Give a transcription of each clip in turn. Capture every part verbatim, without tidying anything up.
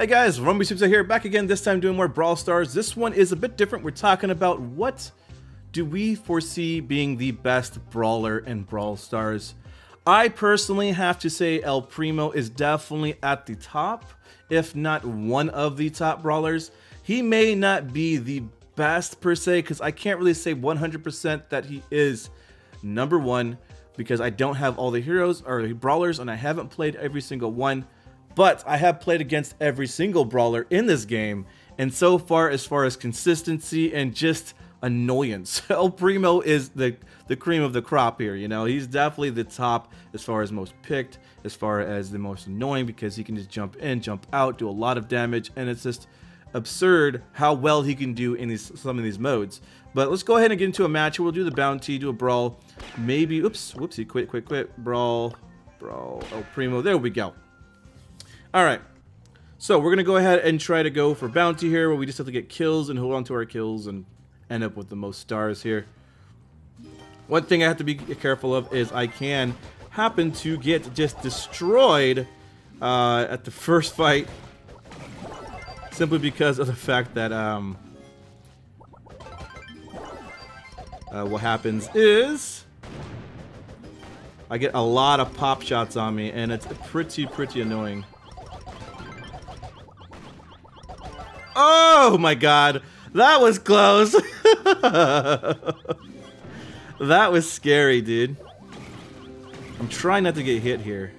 Hey guys, Rumblysuperset here, back again, this time doing more Brawl Stars. This one is a bit different. We're talking about what do we foresee being the best brawler in Brawl Stars. I personally have to say El Primo is definitely at the top, if not one of the top brawlers. He may not be the best per se, because I can't really say one hundred percent that he is number one, because I don't have all the heroes or the brawlers, and I haven't played every single one. But I have played against every single brawler in this game, and so far as far as consistency and just annoyance, El Primo is the the cream of the crop here. You know, he's definitely the top as far as most picked, as far as the most annoying, because he can just jump in, jump out, do a lot of damage, and it's just absurd how well he can do in these some of these modes. But let's go ahead and get into a match. We'll do the bounty, do a brawl, maybe. Oops, whoopsie, quit, quit, quit. Brawl, brawl, El Primo. There we go. All right, so we're gonna go ahead and try to go for bounty here, where we just have to get kills and hold on to our kills and end up with the most stars here. One thing I have to be careful of is I can happen to get just destroyed uh, at the first fight, simply because of the fact that um, uh, what happens is I get a lot of pop shots on me, and it's pretty, pretty annoying. Oh my god, that was close. That was scary, dude. I'm trying not to get hit here.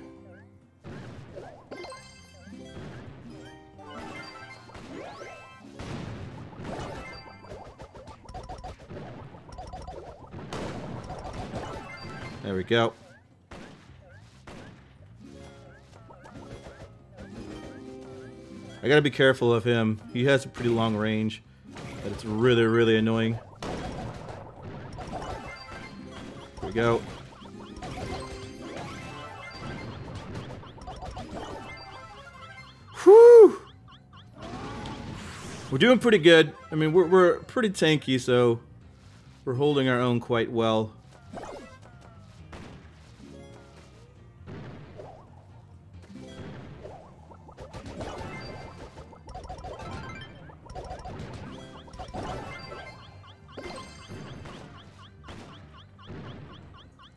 There we go. I gotta be careful of him. He has a pretty long range, but it's really, really annoying. Here we go. Whew! We're doing pretty good. I mean, we're, we're pretty tanky, so we're holding our own quite well.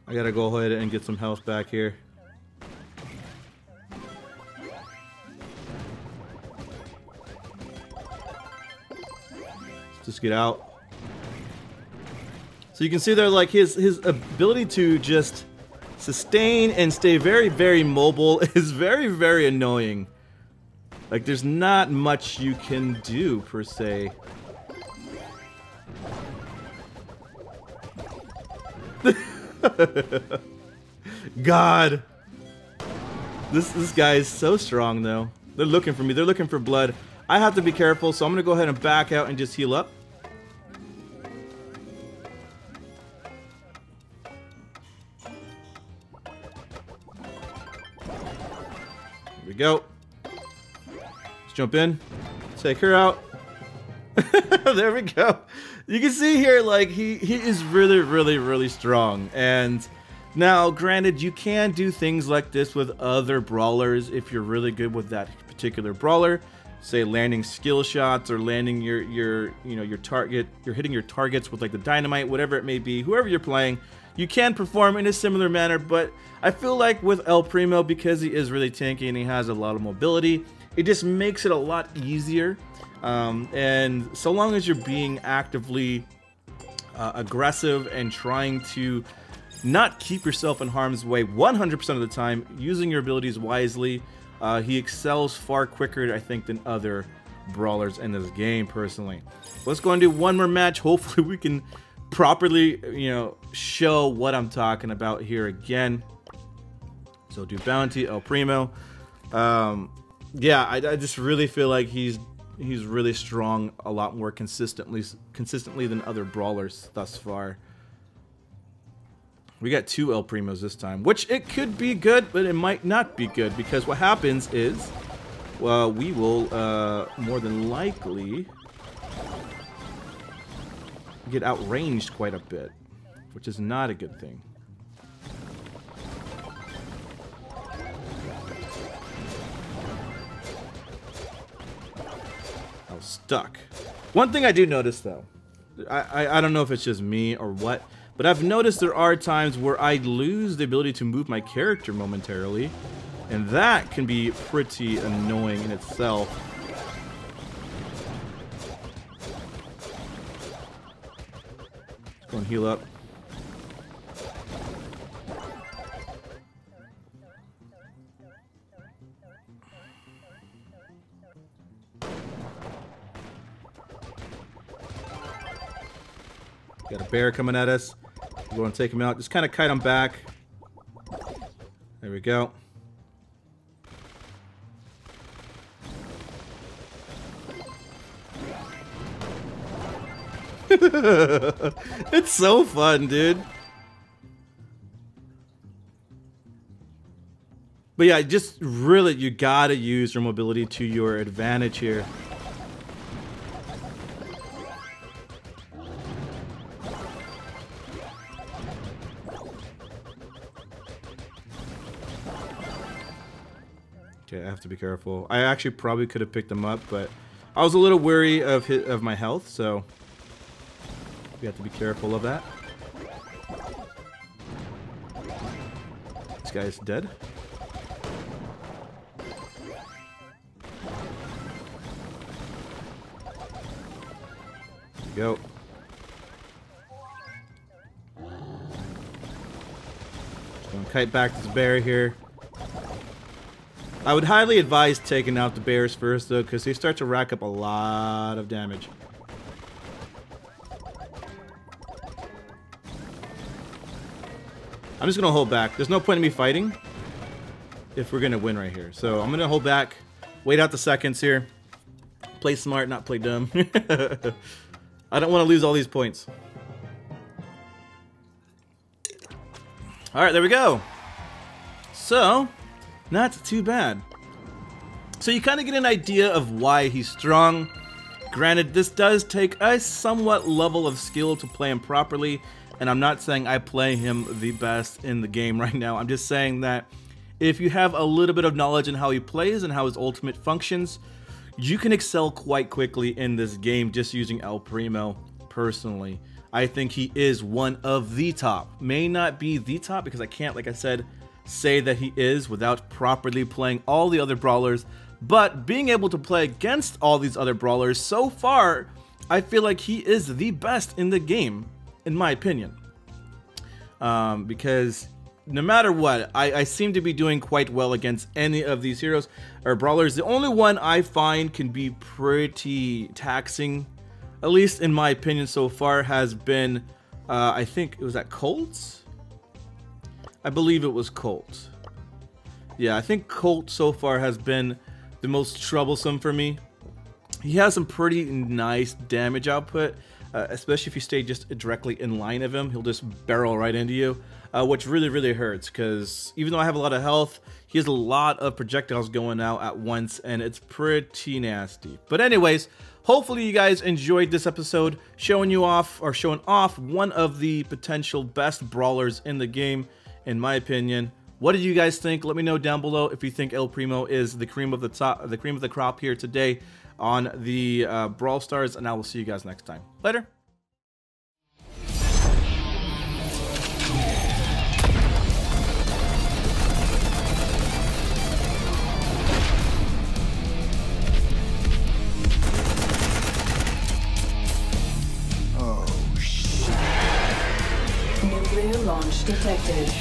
I gotta go ahead and get some health back here. Let's just get out. So you can see there, like, his his ability to just sustain and stay very, very mobile is very, very annoying. Like, there's not much you can do per se. God, this this guy is so strong though. They're looking for me. They're looking for blood. I have to be careful, so I'm gonna go ahead and back out and just heal up. There we go. Let's jump in, take her out. There we go. You can see here, like, he, he is really, really, really strong. And now, granted, you can do things like this with other brawlers if you're really good with that particular brawler. Say landing skill shots, or landing your, your you know, your target, you're hitting your targets with, like, the dynamite, whatever it may be, whoever you're playing. You can perform in a similar manner, but I feel like with El Primo, because he is really tanky and he has a lot of mobility, it just makes it a lot easier. Um, and so long as you're being actively uh, aggressive and trying to not keep yourself in harm's way one hundred percent of the time, using your abilities wisely, uh, he excels far quicker, I think, than other brawlers in this game, personally. Let's go and do one more match. Hopefully we can properly, you know, show what I'm talking about here again. So do bounty, El Primo. Um, yeah, I, I just really feel like he's... He's really strong, a lot more consistently consistently than other brawlers thus far. We got two El Primos this time, which it could be good, but it might not be good, because what happens is, well, we will uh, more than likely get outranged quite a bit, which is not a good thing. stuck. One thing I do notice though, I, I, I don't know if it's just me or what, but I've noticed there are times where I lose the ability to move my character momentarily, and that can be pretty annoying in itself. Let's go and heal up. Got a bear coming at us. We're going to take him out. Just kind of kite him back. There we go. It's so fun, dude. But yeah, just really, you gotta use your mobility to your advantage here. I have to be careful. I actually probably could have picked him up, but I was a little wary of his, of my health, so we have to be careful of that. This guy's dead. There we go. Just gonna kite back this bear here. I would highly advise taking out the bears first, though, because they start to rack up a lot of damage. I'm just going to hold back. There's no point in me fighting if we're going to win right here. So I'm going to hold back, wait out the seconds here, play smart, not play dumb. I don't want to lose all these points. All right, there we go. So... not too bad. So you kind of get an idea of why he's strong. Granted, this does take a somewhat level of skill to play him properly, and I'm not saying I play him the best in the game right now. I'm just saying that if you have a little bit of knowledge in how he plays and how his ultimate functions, you can excel quite quickly in this game just using El Primo personally. I think he is one of the top. May not be the top because I can't, like I said, say that he is without properly playing all the other brawlers, but being able to play against all these other brawlers so far, I feel like he is the best in the game, in my opinion. Um, because no matter what, I, I seem to be doing quite well against any of these heroes or brawlers. The only one I find can be pretty taxing, at least in my opinion so far, has been, uh, I think it was at Colt's? I believe it was Colt. Yeah, I think Colt so far has been the most troublesome for me. He has some pretty nice damage output, uh, especially if you stay just directly in line of him. He'll just barrel right into you, uh, which really, really hurts because even though I have a lot of health, he has a lot of projectiles going out at once, and it's pretty nasty. But anyways, hopefully you guys enjoyed this episode, showing you off or showing off one of the potential best brawlers in the game. In my opinion, what did you guys think? Let me know down below if you think El Primo is the cream of the top, the cream of the crop here today on the uh, Brawl Stars, and I will see you guys next time. Later. Oh shit! Nuclear launch detected.